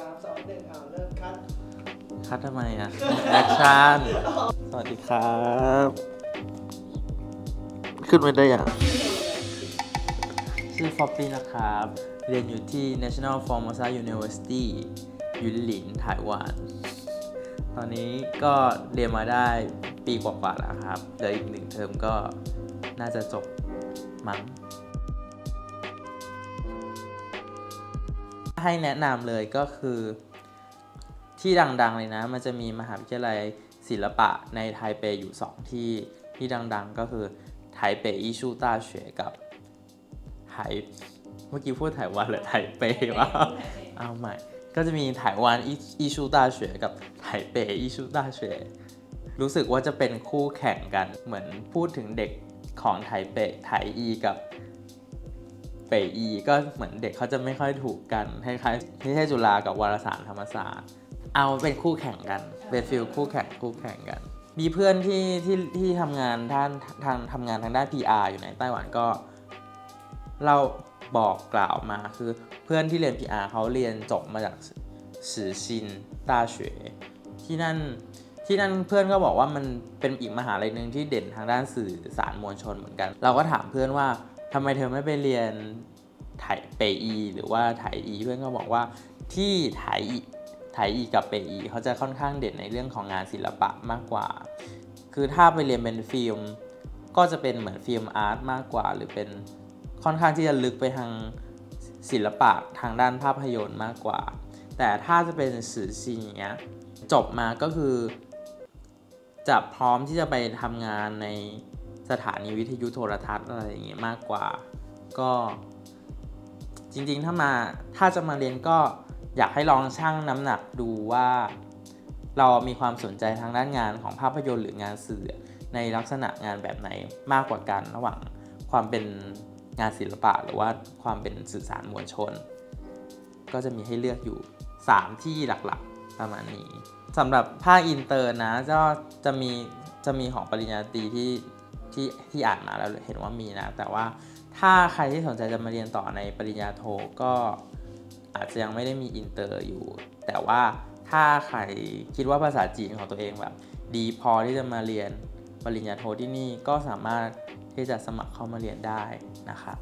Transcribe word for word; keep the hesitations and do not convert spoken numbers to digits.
สาม สอง หนึ่ง เอาเริ่มคัดคัดทำไมอ่ะแอคชั่นสวัสดีครับขึ้นไปได้ยังชื่อฟอปปี้นะครับเรียนอยู่ที่ National Formosa University อยู่หลินไต้หวันตอนนี้ก็เรียนมาได้ปีกว่าๆแล้วครับเหลืออีกหนึ่งเทอมก็น่าจะจบมั้งให้แนะนำเลยก็คือที่ดังๆเลยนะมันจะมีมหาวิทยาลัยศิลปะในไทเปอยู่สองที่ที่ดังๆก็คือไทเปอิชูต้าเฉวยกับไทเมื่อกี้พูดไต้หวันหรือไทเปวะเอาใหม่ก็จะมีไต้หวันอิชูต้าเฉวยกับไทเปอิชูต้าเฉวยรู้สึกว่าจะเป็นคู่แข่งกันเหมือนพูดถึงเด็กของไทเปไทอีกับเปอีก็เหมือนเด็กเขาจะไม่ค่อยถูกกันคล้ายๆนิเทศจุฬากับวารสารธรรมศาสตร์เอาเป็นคู่แข่งกันเป็นฟิลคู่แข่งคู่แข่งกันมีเพื่อนที่ที่ที่ทำงานด้านทางทำงานทางด้าน พี อาร์ อยู่ในไต้หวันก็เราบอกกล่าวมาคือเพื่อนที่เรียน พี อาร์ เขาเรียนจบมาจากสือชินต้าเฉวยที่นั่นที่นั่นเพื่อนก็บอกว่ามันเป็นอีกมหาลัยหนึ่งที่เด่นทางด้านสื่อสารมวลชนเหมือนกันเราก็ถามเพื่อนว่าทำไมเธอไม่ไปเรียนไทเปอีหรือว่าไทอีเพื่อนก็บอกว่าที่ไทอีไทอีกับเปอีเขาจะค่อนข้างเด่นในเรื่องของงานศิลปะมากกว่าคือถ้าไปเรียนเป็นฟิล์มก็จะเป็นเหมือนฟิล์มอาร์ตมากกว่าหรือเป็นค่อนข้างที่จะลึกไปทางศิลปะทางด้านภาพยนตร์มากกว่าแต่ถ้าจะเป็นสื่อซีเนี้ยจบมาก็คือจะพร้อมที่จะไปทำงานในสถานีวิทยุโทรทัศน์อะไรอย่างเงี้ยมากกว่าก็จริงๆถ้ามาถ้าจะมาเรียนก็อยากให้ลองชั่งน้ำหนักดูว่าเรามีความสนใจทางด้านงานของภาพยนตร์หรืองานสื่อในลักษณะงานแบบไหนมากกว่ากันระหว่างความเป็นงานศิลปะหรือว่าความเป็นสื่อสารมวลชนก็จะมีให้เลือกอยู่สามที่หลักๆประมาณนี้สำหรับภาคอินเตอร์นะก็จะมีจะมีของปริญญาตรีที่ที่ที่อ่านมาแล้วเห็นว่ามีนะแต่ว่าถ้าใครที่สนใจจะมาเรียนต่อในปริญญาโทก็อาจจะยังไม่ได้มีอินเตอร์อยู่แต่ว่าถ้าใครคิดว่าภาษาจีนของตัวเองแบบดีพอที่จะมาเรียนปริญญาโทที่นี่ก็สามารถที่จะสมัครเข้ามาเรียนได้นะคะ